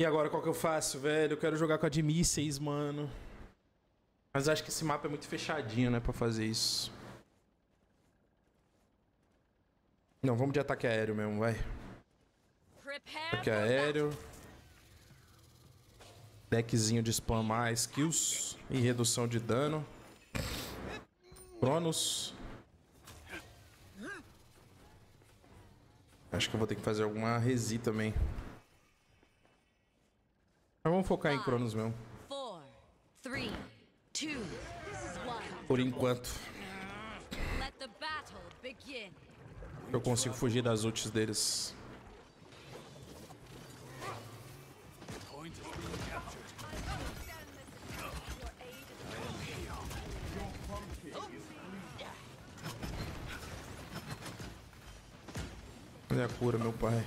E agora, qual que eu faço, velho? Eu quero jogar com a de mísseis, mano. Mas acho que esse mapa é muito fechadinho, né, pra fazer isso. Não, vamos de ataque aéreo mesmo, vai. Ataque aéreo. Deckzinho de spamar skills e redução de dano. Khronos. Acho que eu vou ter que fazer alguma resi também. Mas vamos focar em Khronos mesmo. Por enquanto. Eu consigo fugir das ults deles. Olha a cura, meu pai.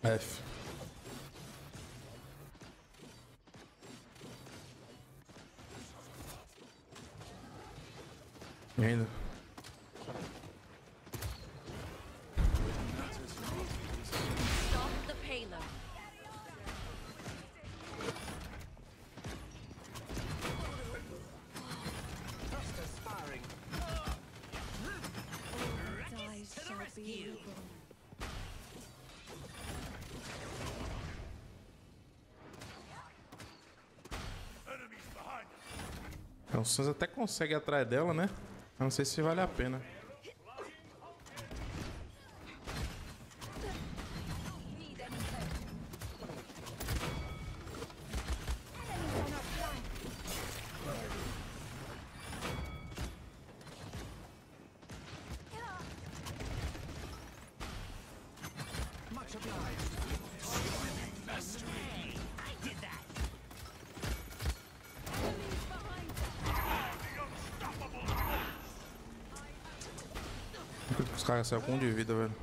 F. Ainda. O Sans até consegue ir atrás dela, né? Não sei se vale a pena. Cara, saiu com um de vida, velho.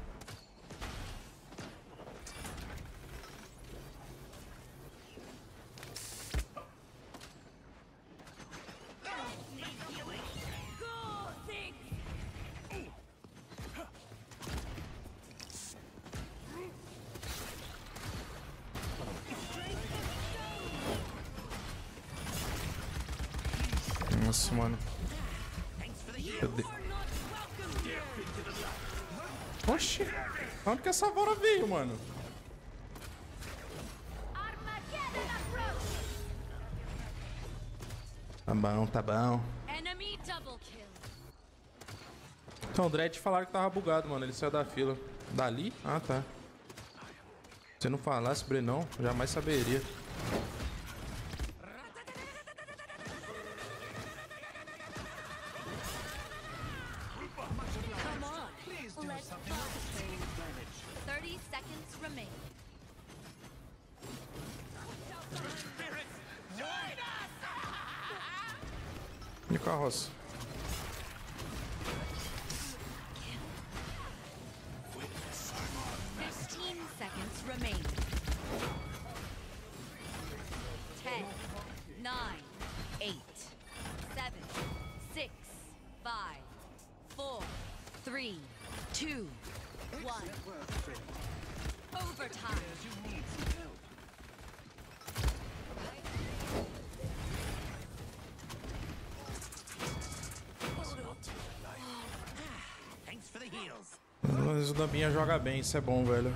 Nossa, mano. Oxi, onde que essa vara veio, mano? Tá bom, tá bom. Então, o Dredd falaram que tava bugado, mano. Ele saiu da fila. Dali? Ah, tá. Se não falasse, Brenão, jamais saberia. Carroça. Mas o Dambinha joga bem, isso é bom, velho.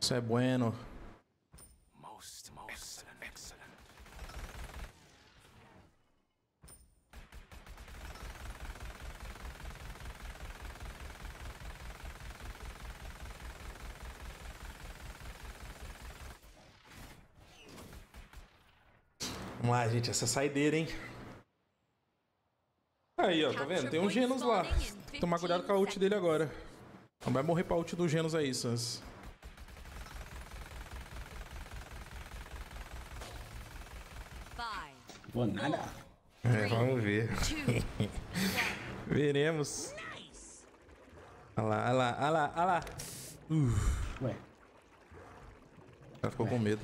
Isso é bueno. Excellent. Vamos lá, gente, essa é saideira, hein? Aí, ó, tá vendo? Tem um Genus lá. Tomar cuidado com a ult dele agora. Não vai morrer pra ult do Genus aí, Sans. Boa nada. É, vamos ver. Veremos. Olha lá. Ué. O cara ficou com medo.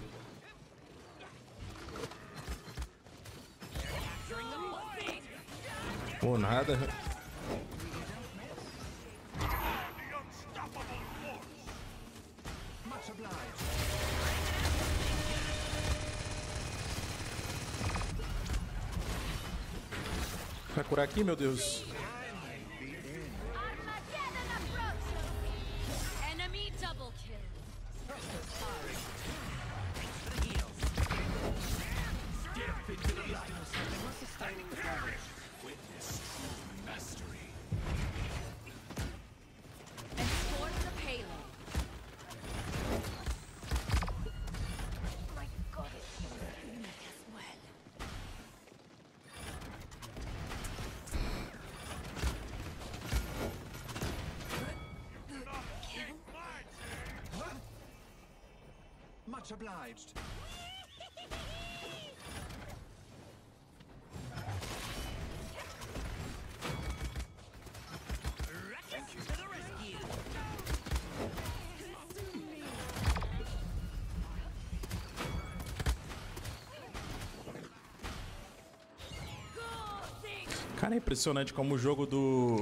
Pô, nada. Vai curar aqui, meu Deus. Obliged. Ruckus to the rescue. Cara, é impressionante como o jogo do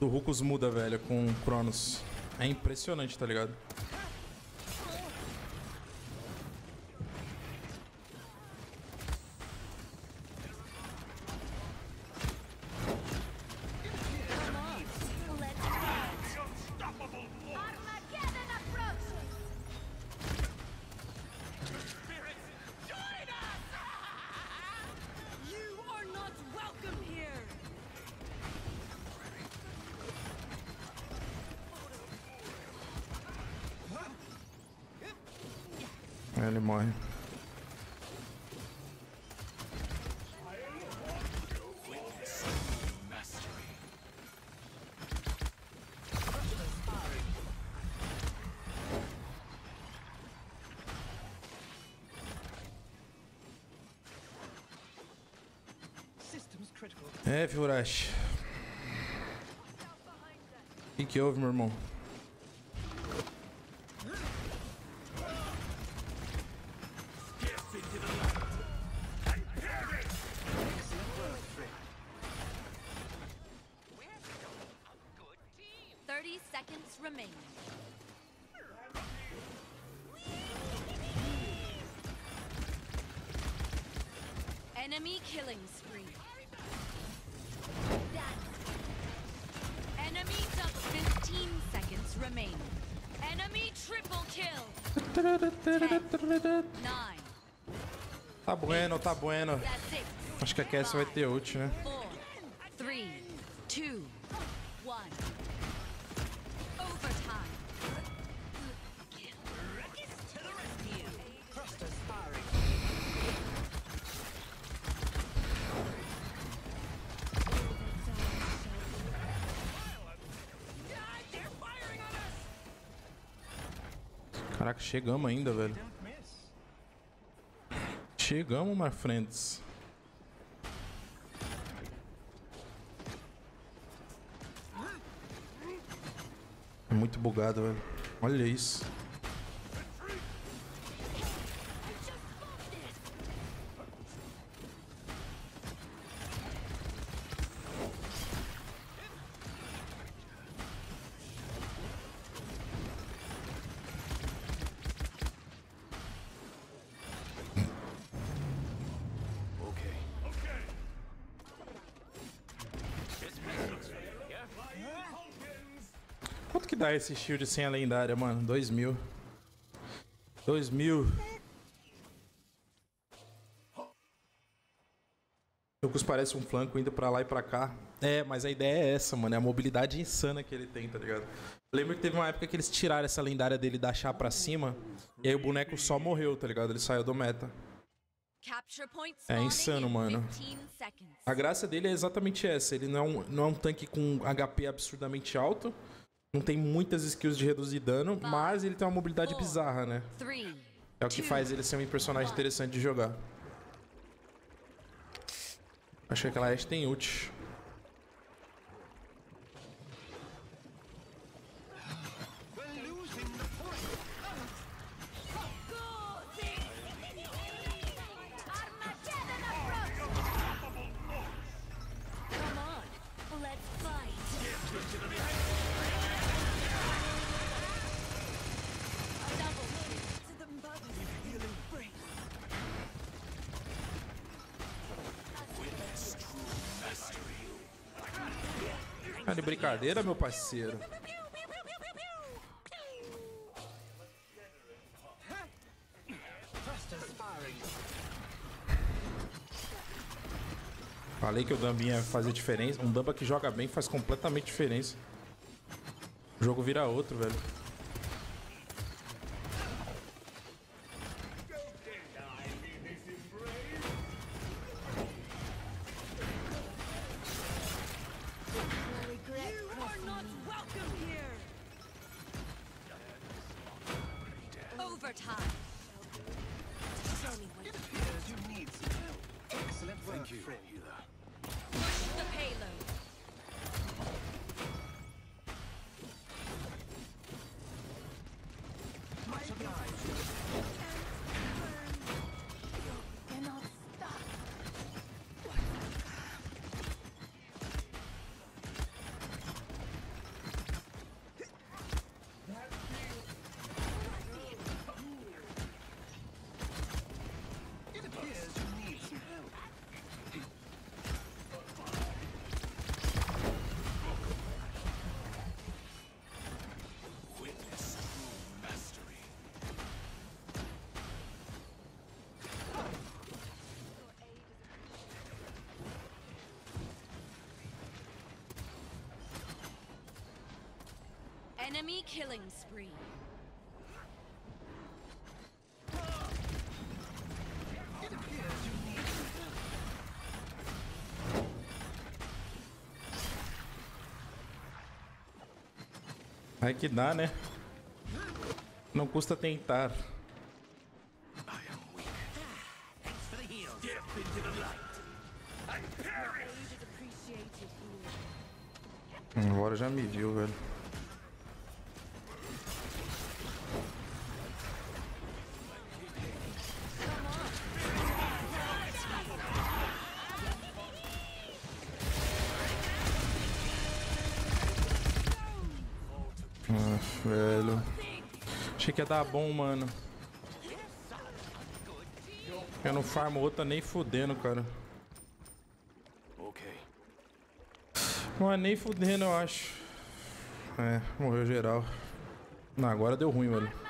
Ruckus muda, velho, com o Khronos. É impressionante, tá ligado? Ele morre. É, Ashe. O que houve, meu irmão? Enemy killing spree. Enemy double. 15 seconds remaining. Enemy triple kill. 10, 9. Tá bueno. Acho que a Cass vai ter ult, né? 4, 3, 2, 1. Overtime. Caraca, chegamos ainda, velho. Chegamos, my friends. É muito bugado, velho. Olha isso. Quanto que dá esse shield sem a lendária, mano? 2000. 2000. O Lucas parece um flanco indo pra lá e pra cá. É, mas a ideia é essa, mano. É a mobilidade insana que ele tem, tá ligado? Eu lembro que teve uma época que eles tiraram essa lendária dele da chá pra cima. E aí o boneco só morreu, tá ligado? Ele saiu do meta. É insano, mano. A graça dele é exatamente essa. Ele não é um tanque com HP absurdamente alto. Não tem muitas skills de reduzir dano, mas ele tem uma mobilidade bizarra, né? É o que faz ele ser um personagem interessante de jogar. Acho que aquela Ashe tem ult. Tá de brincadeira, meu parceiro. Falei que o Dambinha ia fazer diferença. Um Damba que joga bem faz completamente diferença. O jogo vira outro, velho. Enemy killing spree. Vai que dá, né? Não custa tentar. Agora já me viu, velho. Velho, achei que ia dar bom, mano. Eu não farmo outra nem fudendo, cara. Não é nem fudendo, eu acho. É, morreu geral. Não, agora deu ruim, velho.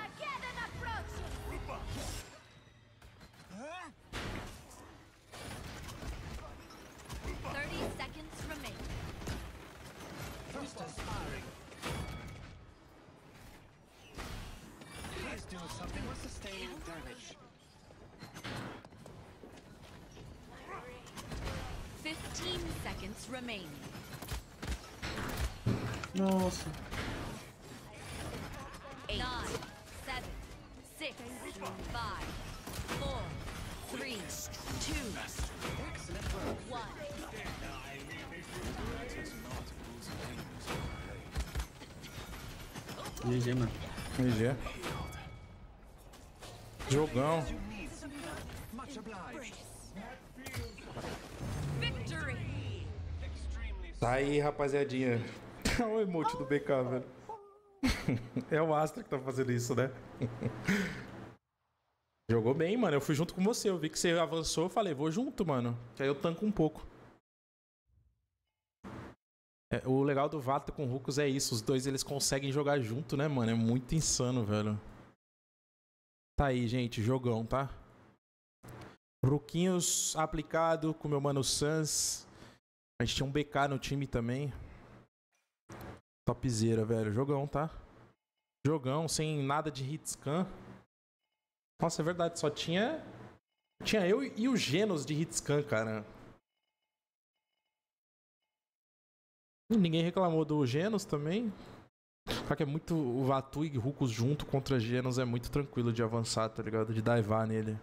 Nossa. 8, 7, 6, 5, 4, 3, 2, 1. GG, mano. GG. Jogão. Tá aí, rapaziadinha. É o emote do BK, velho. É o Astra que tá fazendo isso, né? Jogou bem, mano. Eu fui junto com você. Eu vi que você avançou. Eu falei, vou junto, mano. Que aí eu tanco um pouco. É, o legal do Vata com o Ruckus é isso. Os dois, eles conseguem jogar junto, né, mano? É muito insano, velho. Tá aí, gente. Jogão, tá? Ruquinhos aplicado com meu mano Sans. A gente tinha um BK no time também. Topzera, velho. Jogão, tá? Jogão, sem nada de hitscan. Nossa, é verdade. Só tinha... Tinha eu e o Genos de hitscan, cara. E ninguém reclamou do Genos também. Só que é muito... O Vatuig e Ruckus junto contra Genos é muito tranquilo de avançar, tá ligado? De daivar nele.